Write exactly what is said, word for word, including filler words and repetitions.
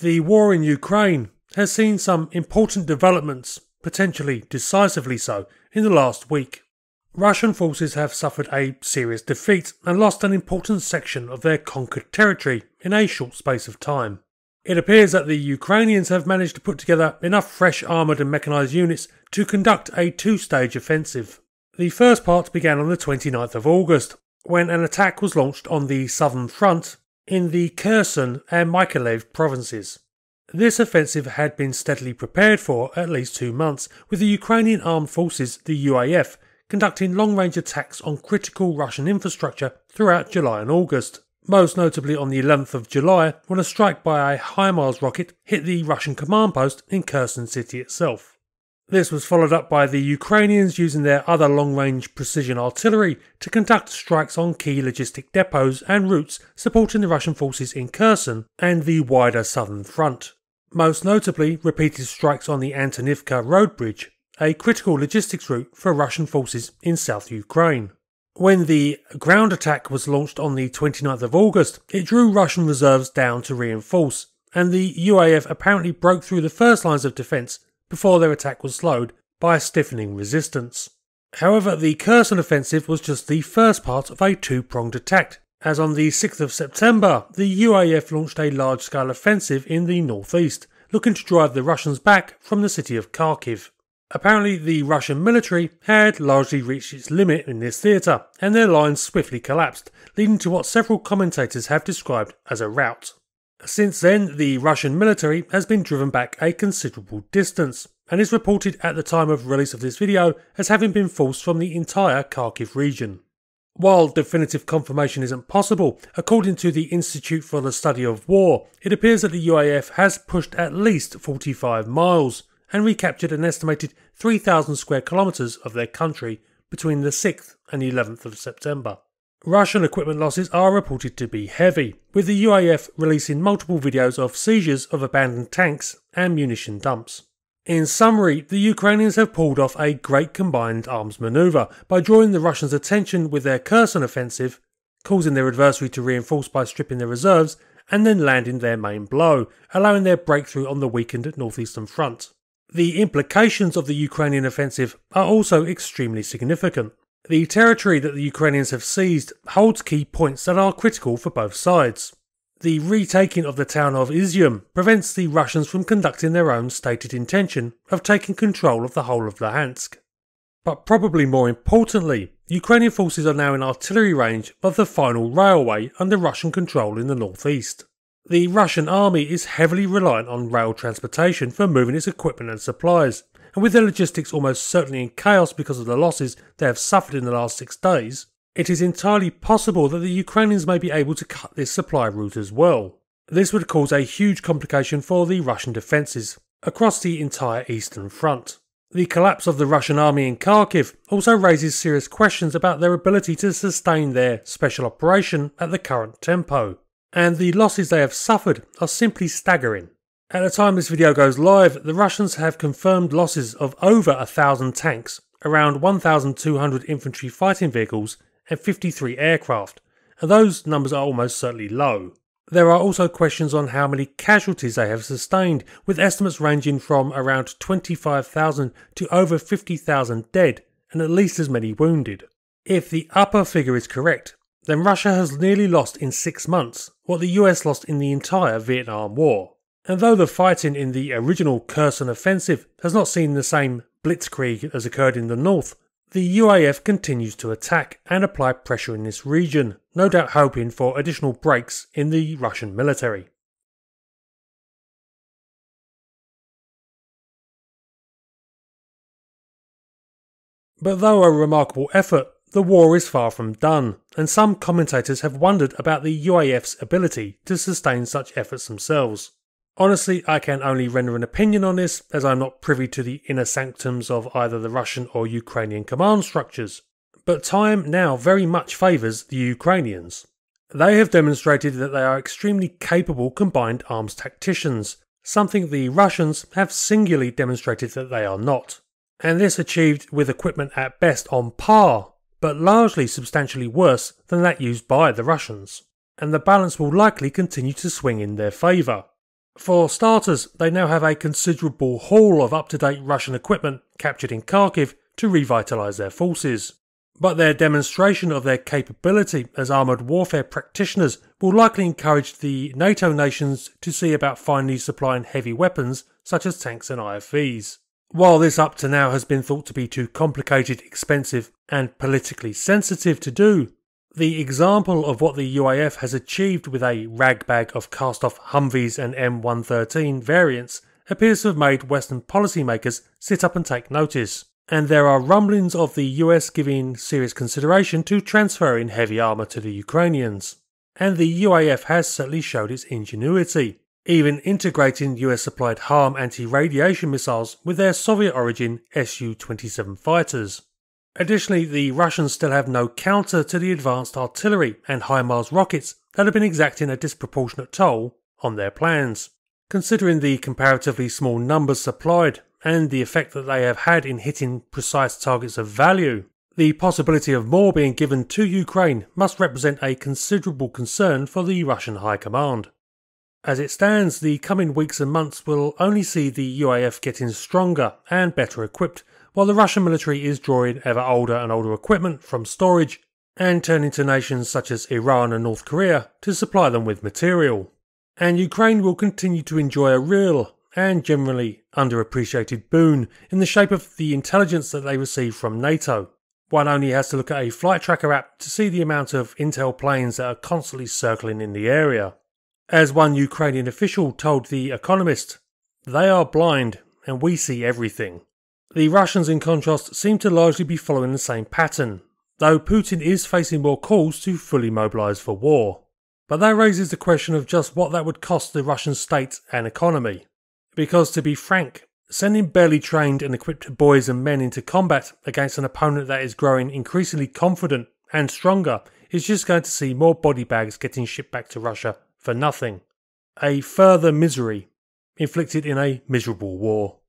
The war in Ukraine has seen some important developments, potentially decisively so, in the last week. Russian forces have suffered a serious defeat and lost an important section of their conquered territory in a short space of time. It appears that the Ukrainians have managed to put together enough fresh armoured and mechanised units to conduct a two-stage offensive. The first part began on the twenty-ninth of August, when an attack was launched on the southern front in the Kherson and Mykolaiv provinces. This offensive had been steadily prepared for at least two months, with the Ukrainian Armed Forces, the U A F, conducting long-range attacks on critical Russian infrastructure throughout July and August, most notably on the eleventh of July when a strike by a HIMARS rocket hit the Russian command post in Kherson city itself. This was followed up by the Ukrainians using their other long-range precision artillery to conduct strikes on key logistic depots and routes supporting the Russian forces in Kherson and the wider southern front. Most notably, repeated strikes on the Antonivka road bridge, a critical logistics route for Russian forces in South Ukraine. When the ground attack was launched on the twenty-ninth of August, it drew Russian reserves down to reinforce, and the U A F apparently broke through the first lines of defence before their attack was slowed by a stiffening resistance. However, the Kherson offensive was just the first part of a two-pronged attack, as on the sixth of September, the U A F launched a large-scale offensive in the northeast, looking to drive the Russians back from the city of Kharkiv. Apparently, the Russian military had largely reached its limit in this theatre, and their lines swiftly collapsed, leading to what several commentators have described as a rout. Since then, the Russian military has been driven back a considerable distance, and is reported at the time of release of this video as having been forced from the entire Kharkiv region. While definitive confirmation isn't possible, according to the Institute for the Study of War, it appears that the U A F has pushed at least forty-five miles and recaptured an estimated three thousand square kilometres of their country between the sixth and eleventh of September. Russian equipment losses are reported to be heavy, with the U A F releasing multiple videos of seizures of abandoned tanks and munition dumps. In summary, the Ukrainians have pulled off a great combined arms manoeuvre by drawing the Russians' attention with their Kherson offensive, causing their adversary to reinforce by stripping their reserves, and then landing their main blow, allowing their breakthrough on the weakened northeastern front. The implications of the Ukrainian offensive are also extremely significant. The territory that the Ukrainians have seized holds key points that are critical for both sides. The retaking of the town of Izyum prevents the Russians from conducting their own stated intention of taking control of the whole of Luhansk. But probably more importantly, Ukrainian forces are now in artillery range of the final railway under Russian control in the northeast. The Russian army is heavily reliant on rail transportation for moving its equipment and supplies, and with their logistics almost certainly in chaos because of the losses they have suffered in the last six days, it is entirely possible that the Ukrainians may be able to cut this supply route as well. This would cause a huge complication for the Russian defences across the entire eastern front. The collapse of the Russian army in Kharkiv also raises serious questions about their ability to sustain their special operation at the current tempo, and the losses they have suffered are simply staggering. At the time this video goes live, the Russians have confirmed losses of over a thousand tanks, around one thousand two hundred infantry fighting vehicles, and fifty-three aircraft, and those numbers are almost certainly low. There are also questions on how many casualties they have sustained, with estimates ranging from around twenty-five thousand to over fifty thousand dead, and at least as many wounded. If the upper figure is correct, then Russia has nearly lost in six months what the U S lost in the entire Vietnam War. And though the fighting in the original Kherson offensive has not seen the same blitzkrieg as occurred in the north, the U A F continues to attack and apply pressure in this region, no doubt hoping for additional breaks in the Russian military. But though a remarkable effort, the war is far from done, and some commentators have wondered about the U A F's ability to sustain such efforts themselves. Honestly, I can only render an opinion on this, as I'm not privy to the inner sanctums of either the Russian or Ukrainian command structures, but time now very much favours the Ukrainians. They have demonstrated that they are extremely capable combined arms tacticians, something the Russians have singularly demonstrated that they are not, and this achieved with equipment at best on par, but largely substantially worse than that used by the Russians, and the balance will likely continue to swing in their favour. For starters, they now have a considerable haul of up-to-date Russian equipment captured in Kharkiv to revitalise their forces. But their demonstration of their capability as armoured warfare practitioners will likely encourage the NATO nations to see about finally supplying heavy weapons such as tanks and I F Vs. While this up to now has been thought to be too complicated, expensive and politically sensitive to do, the example of what the U A F has achieved with a ragbag of cast-off Humvees and M one thirteen variants appears to have made Western policymakers sit up and take notice. And there are rumblings of the U S giving serious consideration to transferring heavy armour to the Ukrainians. And the U A F has certainly showed its ingenuity, even integrating U S supplied HARM anti-radiation missiles with their Soviet origin S U twenty-seven fighters. Additionally, the Russians still have no counter to the advanced artillery and HIMARS rockets that have been exacting a disproportionate toll on their plans, considering the comparatively small numbers supplied and the effect that they have had in hitting precise targets of value. The possibility of more being given to Ukraine must represent a considerable concern for the Russian High Command. As it stands, the coming weeks and months will only see the U A F getting stronger and better equipped, while the Russian military is drawing ever older and older equipment from storage and turning to nations such as Iran and North Korea to supply them with material. And Ukraine will continue to enjoy a real and generally underappreciated boon in the shape of the intelligence that they receive from NATO. One only has to look at a flight tracker app to see the amount of intel planes that are constantly circling in the area. As one Ukrainian official told The Economist, "They are blind and we see everything." The Russians, in contrast, seem to largely be following the same pattern, though Putin is facing more calls to fully mobilise for war. But that raises the question of just what that would cost the Russian state and economy. Because to be frank, sending barely trained and equipped boys and men into combat against an opponent that is growing increasingly confident and stronger is just going to see more body bags getting shipped back to Russia for nothing. A further misery inflicted in a miserable war.